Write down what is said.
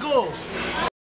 Go.